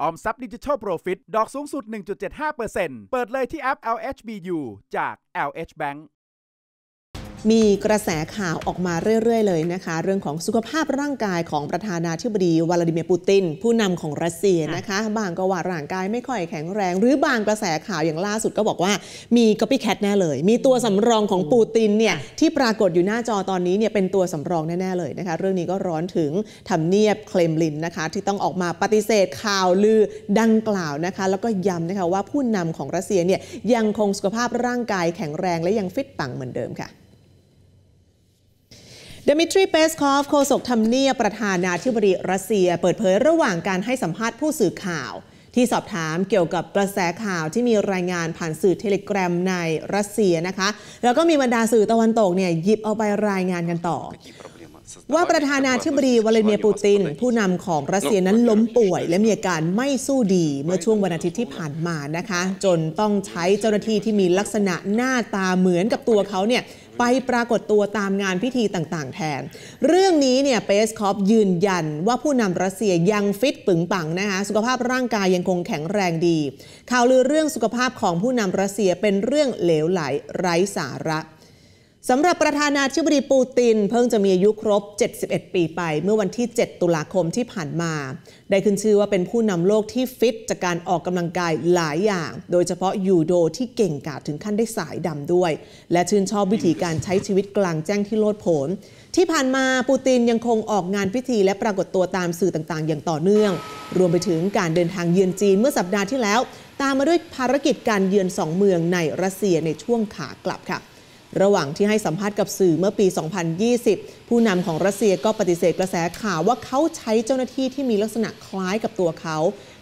ออมทรัพย์ดิจิทัลโปรฟิตดอกสูงสุด 1.75% เปิดเลยที่แอป LH BU จาก LH Bankมีกระแสข่าวออกมาเรื่อยๆเลยนะคะเรื่องของสุขภาพร่างกายของประธานาธิบดีวลาดิเมียร์ปูตินผู้นำของรัสเซียนะคะบางก็ว่าร่างกายไม่ค่อยแข็งแรงหรือบางกระแสข่าวอย่างล่าสุดก็บอกว่ามีก๊อปปี้แคทแน่เลยมีตัวสำรองของปูตินเนี่ยที่ปรากฏอยู่หน้าจอตอนนี้เนี่ยเป็นตัวสำรองแน่ๆเลยนะคะเรื่องนี้ก็ร้อนถึงทำเนียบเครมลินนะคะที่ต้องออกมาปฏิเสธข่าวลือดังกล่าวนะคะแล้วก็ย้ำนะคะว่าผู้นำของรัสเซียเนี่ยยังคงสุขภาพร่างกายแข็งแรงและยังฟิตปังเหมือนเดิมค่ะดมิทรี เปสคอฟ โฆษกทำเนียบประธานาธิบดีรัสเซียเปิดเผยระหว่างการให้สัมภาษณ์ผู้สื่อข่าวที่สอบถามเกี่ยวกับกระแสข่าวที่มีรายงานผ่านสื่อเทเลกราฟในรัสเซียนะคะแล้วก็มีบรรดาสื่อตะวันตกเนี่ยหยิบเอาไปรายงานกันต่อว่าประธานาธิบดีวลาดิเมียร์ปูตินผู้นำของรัสเซียนั้นล้มป่วยและมีอาการไม่สู้ดีเมื่อช่วงวันอาทิตย์ที่ผ่านมานะคะจนต้องใช้เจ้าหน้าที่ที่มีลักษณะหน้าตาเหมือนกับตัวเขาเนี่ยไปปรากฏตัวตามงานพิธีต่างๆแทนเรื่องนี้เนี่ยเปสคอฟยืนยันว่าผู้นำรัสเซียยังฟิตปึงปังนะคะสุขภาพร่างกายยังคงแข็งแรงดีข่าวลือเรื่องสุขภาพของผู้นำรัสเซียเป็นเรื่องเหลวไหลไร้สาระสำหรับประธานาธิบดีปูตินเพิ่งจะมีอายุครบ71ปีไปเมื่อวันที่7ตุลาคมที่ผ่านมาได้ขึ้นชื่อว่าเป็นผู้นำโลกที่ฟิตจากการออกกำลังกายหลายอย่างโดยเฉพาะยูโดที่เก่งกาจถึงขั้นได้สายดำด้วยและชื่นชอบวิธีการใช้ชีวิตกลางแจ้งที่โลดโผนที่ผ่านมาปูตินยังคงออกงานพิธีและปรากฏตัวตามสื่อต่างๆอย่างต่อเนื่องรวมไปถึงการเดินทางเยือนจีนเมื่อสัปดาห์ที่แล้วตามมาด้วยภารกิจการเยือน2เมืองในรัสเซียในช่วงขากลับค่ะระหว่างที่ให้สัมภาษณ์กับสื่อเมื่อปี 2020 ผู้นำของรัสเซียก็ปฏิเสธกระแสข่าวว่าเขาใช้เจ้าหน้าที่ที่มีลักษณะคล้ายกับตัวเขา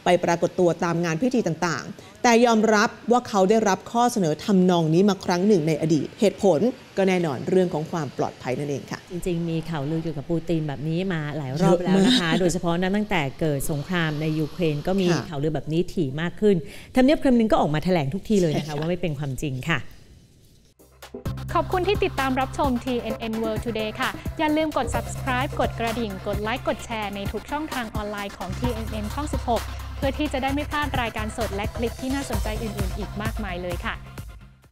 ไปปรากฏตัวตามงานพิธีต่างๆแต่ยอมรับว่าเขาได้รับข้อเสนอทำนองนี้มาครั้งหนึ่งในอดีตเหตุผลก็แน่นอนเรื่องของความปลอดภัยนั่นเองค่ะจริงๆมีข่าวลือเกี่ยวกับปูตินแบบนี้มาหลายรอบแล้วนะคะโดยเฉพาะตั้งแต่เกิดสงครามในยูเครนก็มีข่าวลือแบบนี้ถี่มากขึ้นทำเนียบเครมลินก็ออกมาแถลงทุกทีเลยนะคะว่าไม่เป็นความจริงค่ะขอบคุณที่ติดตามรับชม TNN World Today ค่ะอย่าลืมกด subscribe กดกระดิ่งกดไลค์กดแชร์ในทุกช่องทางออนไลน์ของ TNN ช่อง 16เพื่อที่จะได้ไม่พลาดรายการสดและคลิปที่น่าสนใจอื่นๆอีกมากมายเลยค่ะ